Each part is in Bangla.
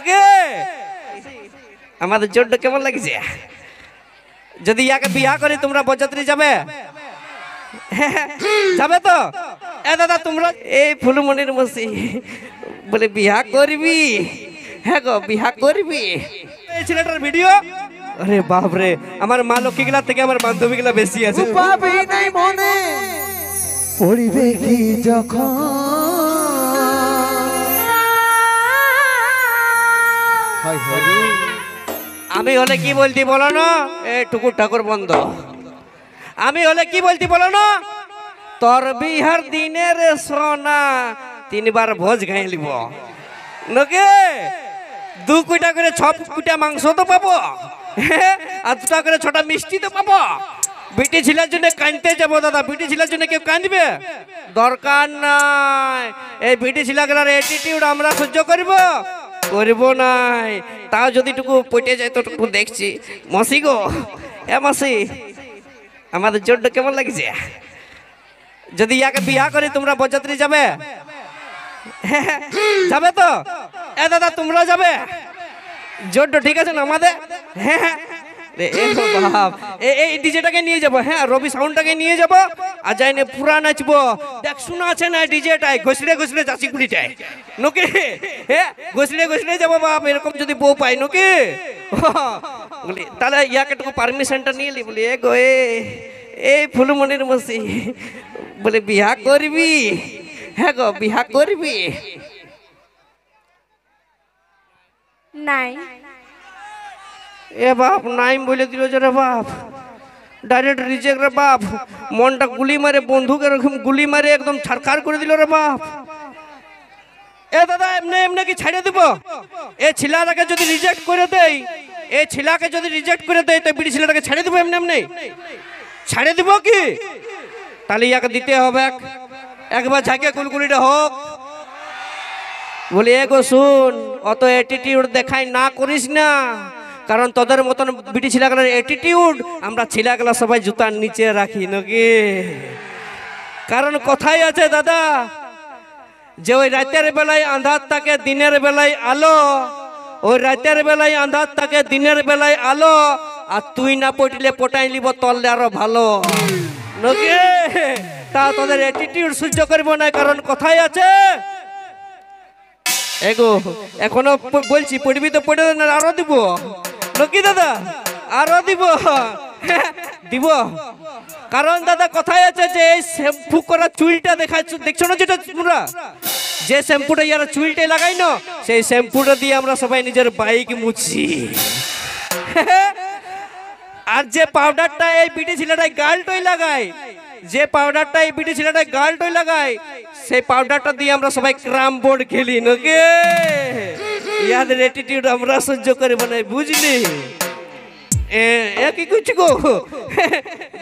ওকে আমাদের জোড়টা কেমন লাগছে যদি ইয়াকে বিয়া করি তোমরা বজত্রী যাবে যাবে তো এ দাদা তোমরা এই ফুলমনির মসি বলে বিয়া করবি হ্যাঁ গো বিয়া করবি এই ছেলেটার ভিডিও আরে বাপ রে আমার মা লক্ষ্মীগুলা থেকে আমার বান্ধবীগুলা বেশি আছে পাবি নাই মনে পড়িবে কি যখন আমি হলে কি বলতি বলো না এ টুকুর ঠাকুর বন্ধ আমি হলে কি বলতি বলো না তোর বিহার দিনের সোনা তিনবার ভোজ খাই লিব নাকি 2 কোটি করে 6 কোটি মাংস তো পাবো আর 2টা করে 6টা মিষ্টি তো পাবো বিটি ছিলার জন্য কাঁদতে যাব দাদা বিটি ছিলার জন্য কেউ কাঁদবে দরকার নাই এই বিটি ছিলার অ্যাটিটিউড আমরা সহ্য করব করব নাই তাও যদি টুকু পটে যায় তো টুকু দেখছি মাসি গো এ মাসি আমাদের জোড়টা কেমন লাগছে যদি ইয়াকে বিয়া করি তোমরা বজত্রী যাবে যাবে তো এ দাদা তোমরা যাবে জোড়টা ঠিক আছে না আমাদের হ্যাঁ এই ডিজেটাকে নিয়ে যাবো হ্যাঁ রবি সাউন্ডটাকে নিয়ে যাবো আর যাই না পুরা নাচবো দেখ শোনা আছে না ডিজেটায় ঘসড়ে ঘসড়ে চাষিগুলি যায় নকি হ্যাঁ ঘসড়ে ঘসড়ে যাবো বাপ এরকম যদি বউ পাই নকি বলি তাহলে ইয়াকে একটু পারমিশনটা নিয়ে নি বলি এ গো এই ফুলমনির মসি বলে বিয়া করবি হ্যাঁ গো বিয়া করবি নাই এ বাপ নাইম বলে দিল যে রে বাপ ডাইরেক্ট রিজেক্ট রে বাপ মনটা গুলি মারে বন্ধুকে এরকম গুলি মারে একদম ছাড়কার করে দিল রে বাপ এ দাদা এমনি এমনি কি ছাড়িয়ে দিব এ ছিলাটাকে যদি রিজেক্ট করে দেই এ ছিলাকে যদি রিজেক্ট করে দেয় তো বিড়ি ছিলাটাকে ছাড়িয়ে দেবো এমনি এমনি ছাড়িয়ে দিব কি তাহলে ইয়াকে দিতে হবে একবার ঝাঁকিয়ে কুলকুলিটা হোক বলি এ গো শুন অত অ্যাটিটিউড দেখাই না করিস না কারণ তোদের মতন বিটি ছিলাগুলোর অ্যাটিটিউড আমরা ছিলাগুলো সবাই জুতার নিচে রাখি নাকি কারণ কোথায় আছে দাদা যে ওই রাতের বেলায় আন্ধার থাকে দিনের বেলায় আলো ওই রাতের বেলায় আন্ধার থাকে দিনের বেলায় আলো আর তুই না পটলে পটাই নিব তললে আরো ভালো নাকি তা তোদের অ্যাটিটিউড সহ্য করবো না কারণ কোথায় আছে এগো এখনো বলছি পড়বি তো পড়ে না আরো দিব কি দাদা আরো দিব দিব কারণ দাদা কোথায় আছে যে এই শ্যাম্পু করা চুলটা দেখাচ্ছ দেখছো না যেটা তোমরা যে শ্যাম্পুটা যারা চুলটাই লাগাই না সেই শ্যাম্পুটা দিয়ে আমরা সবাই নিজের বাইক মুছি আর যে পাউডারটা এই বিটি ছেলেটাই গালটাই লাগায় যে পাউডারটা এই বিটি ছেলেটাই গালটাই লাগায় সেই পাউডারটা দিয়ে আমরা সবাই ক্রাম বোর্ড খেলি নাকি ইয়াদের অ্যাটিটিউড আমরা সহ্য করে বানাই বুঝলি কি করছি গো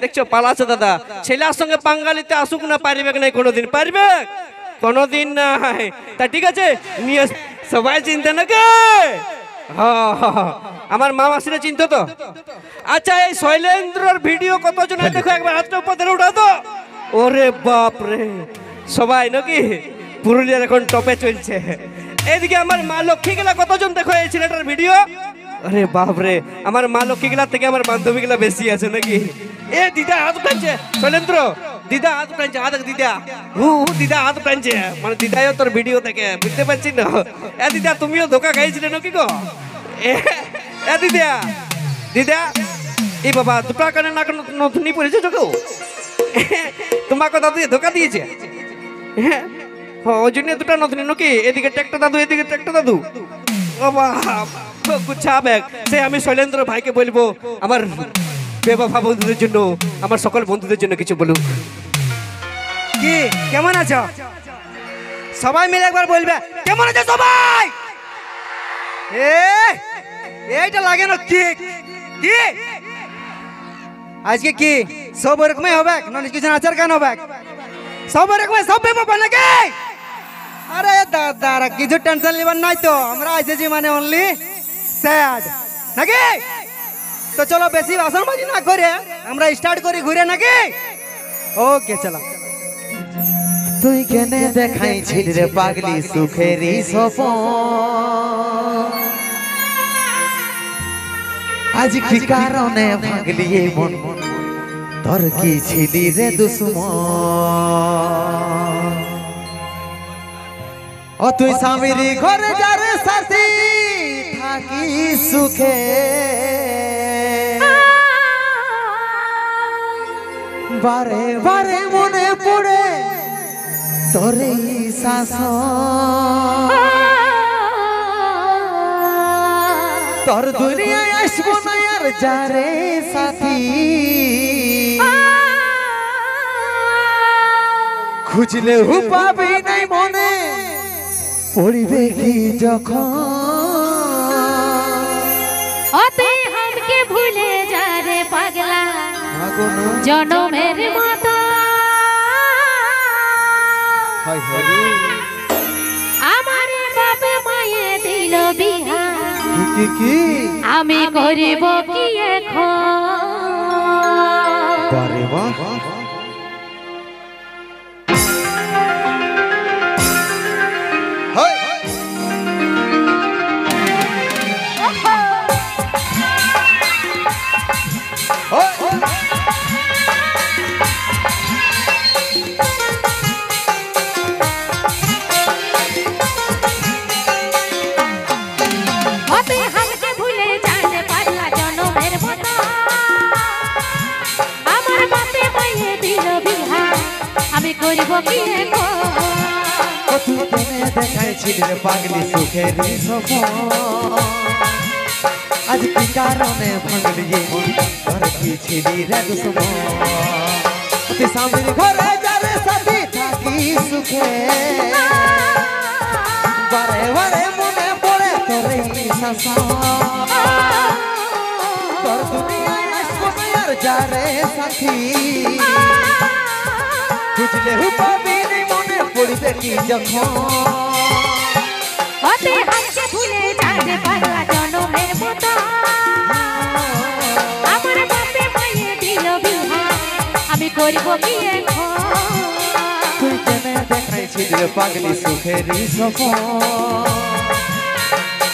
দেখছো পালাছে দাদা ছেলের সঙ্গে বাঙালিতে আসুক না পারিবে নাই কোনোদিন পারিবে কোনোদিন নাই তা ঠিক আছে নিয়ে সবাই চিনতে নাকি আমার মা মাসিরা চিনতো তো আচ্ছা এই শৈলেন্দ্রর ভিডিও কতজন দেখো একবার হাতটা উপর ধরে উঠাতো ওরে বাপ রে সবাই নাকি পুরুলিয়ার এখন টপে চলছে এদিকে আমার মা লক্ষ্মীগুলা কতজন দেখো এই ছেলেটার ভিডিও আরে বাপ রে আমার মা লক্ষ্মীগুলা থেকে আমার বান্ধবীগুলা বেশি আছে নাকি এ দিদা হাত উঠাইছে শৈলেন্দ্র দিদা হাত উঠাইছে হাত দিদা হু হু দিদা হাত উঠাইছে মানে দিদাও তোর ভিডিও থেকে বুঝতে পারছি না এ দিদা তুমিও ধোকা খাইছিলে নাকি গো এ দিদা দিদা এই বাবা দুটা কানে না নতুনই পড়েছে তো তোমাকে দাদু ধোকা দিয়েছে হ্যাঁ ওই জন্য দুটা নতুন নাকি এদিকে ট্যাক্টা দাদু এদিকে ট্যাক্টা দাদু বাবা গুচ্ছা ব্যাগ সে আমি শৈলেন্দ্র ভাইকে বলবো আমার বেবাফা বন্ধুদের জন্য আমার সকল বন্ধুদের জন্য কিছু বলুক কি কেমন আছো সবাই মিলে একবার বলবে কেমন আছো সবাই এইটা লাগে না কি কি আজকে কি সব ওরকমই হবে নন কিছু আচার কেন হবে সব ওরকমই সব বেবাফা নাকি আরে দাদা কিছু টেনশন নেবার নাই তো আমরা এসেছি মানে অনলি স্যাড নাকি তো চলো বেশি ভাষণবাজি না করে আমরা স্টার্ট করি ঘুরে নাকি ওকে চলো তুই কেন দেখাইছিলি রে পাগলি সুখেরই সপন আজকে কারণে ভাগলিয়ে মন তোর কি ছিলি রে দুশমন ও তুই স্বামীর ঘরে যার সাথী থাকি সুখে বারে বারে মনে পড়ে তোরে শাসন তোর দুনিয়ায় আসবো না আর যারে সাথী খুঁজলে পাবি নাই মনে পড়িবে কি যখন অতএব হামকে ভুলে যারে পাগলা জনমের মতো আমার বাবা মায়ে দিল বিহা আমি করিব কি এখন পাগলি সুখের আজ কি কারণে ভাঙলিয়ে ঘর কি ছিলি রে দুশমন তুই স্বামীর ঘরে যারে সাথী থাকি সুখে বারে বারে মনে পড়ে তোরে শাসন তোর দুনিয়ায় আসবো না আর যারে সাথী খুঁজলে পাবি না মনে পড়িবে কি যখন ভুলে যাবে পাগলা জনমের মতো আমার বাপে মায়ে দিল বিহা আমি করব কি এখন তুই কেনে দেখাইছিলি পাগলি সুখের সপন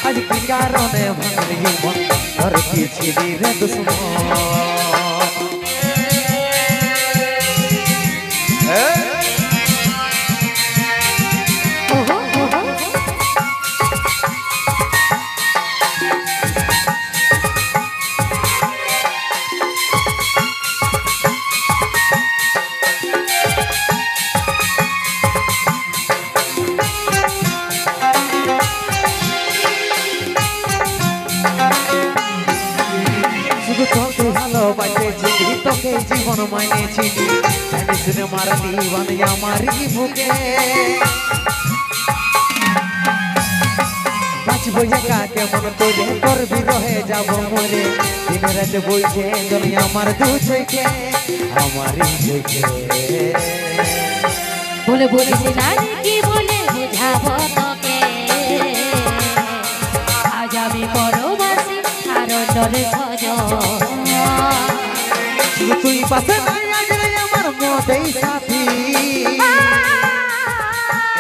আজ কি কারণে ভাঙলি মন আর কি ছিলি রে দুশমন জীবন মানেছি মারলি বানি আমারই বুকে বাঁচব একা কেমন করে করবি রহে যাব মরে দিন রাতে বইছে জনি আমার দু চোখে আমারই চোখে বলে বলেছি না কি বলে বোঝাব তোকে আজ আমি পরবাসী আর ডরে ভজন তুই পাশে নাই আগরে আমার মতেই সাথী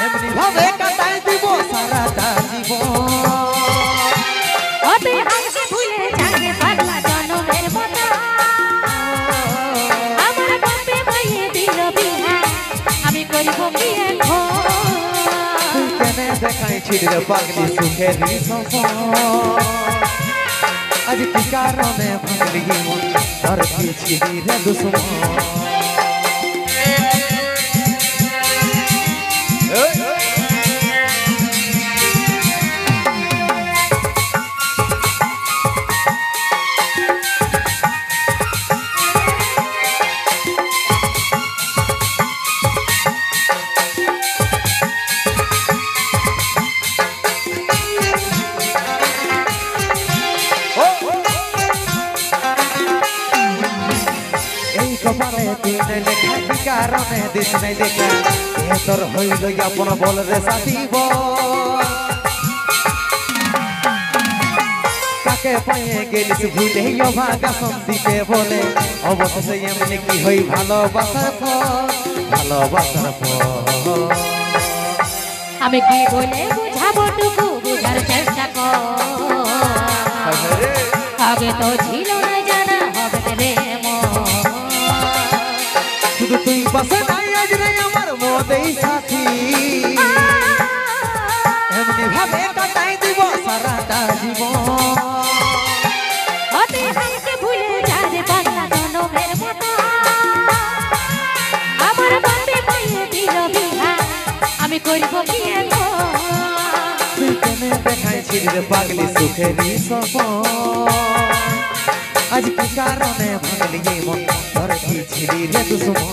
এমনি ভাবে কাটাই দিব সারাটা জীবন ওতে হাসি ভুলে যাবে পাগলা জনমের মতো আমার বাপে মায়ে দিল বিহা আমি করিব কি এখন তুই কেনে দেখাইছিলি পাগলি সুখের সপন আজ কি কারণে ভাঙলিয়ে মন তোর কি ছিলি রে দুশমন কারণে দিস নাই দেখা তোর হইল আপন বল রে সাথীব কাকে পায়ে গেলিস ভুলে অভাগা সন্দিকে বলে অবশেষে এমনি কি হই ভালোবাসার ভালোবাসার আমি কি বলে বুঝাবো টুকু বুঝার চেষ্টা কর আগে তো ছিল না জানা হবে প্রেম শুধু তুই পাশে নাই আজ রে আমার মোদেই সাথী এমনি ভাবে কাটাই দিব সারাটা জীবন পাগলি সুখে আজ কি কারণে ভাঙলি এই মন ধরতি ছিড়ি রে দুশমন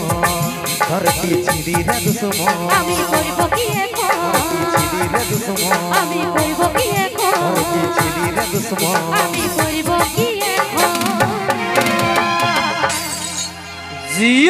ধরতি ছিড়ি রে দুশমন আমি করব কি এখন ছিড়ি রে দুশমন আমি করব কি এখন ধরতি ছিড়ি রে দুশমন আমি করব কি এখন জি।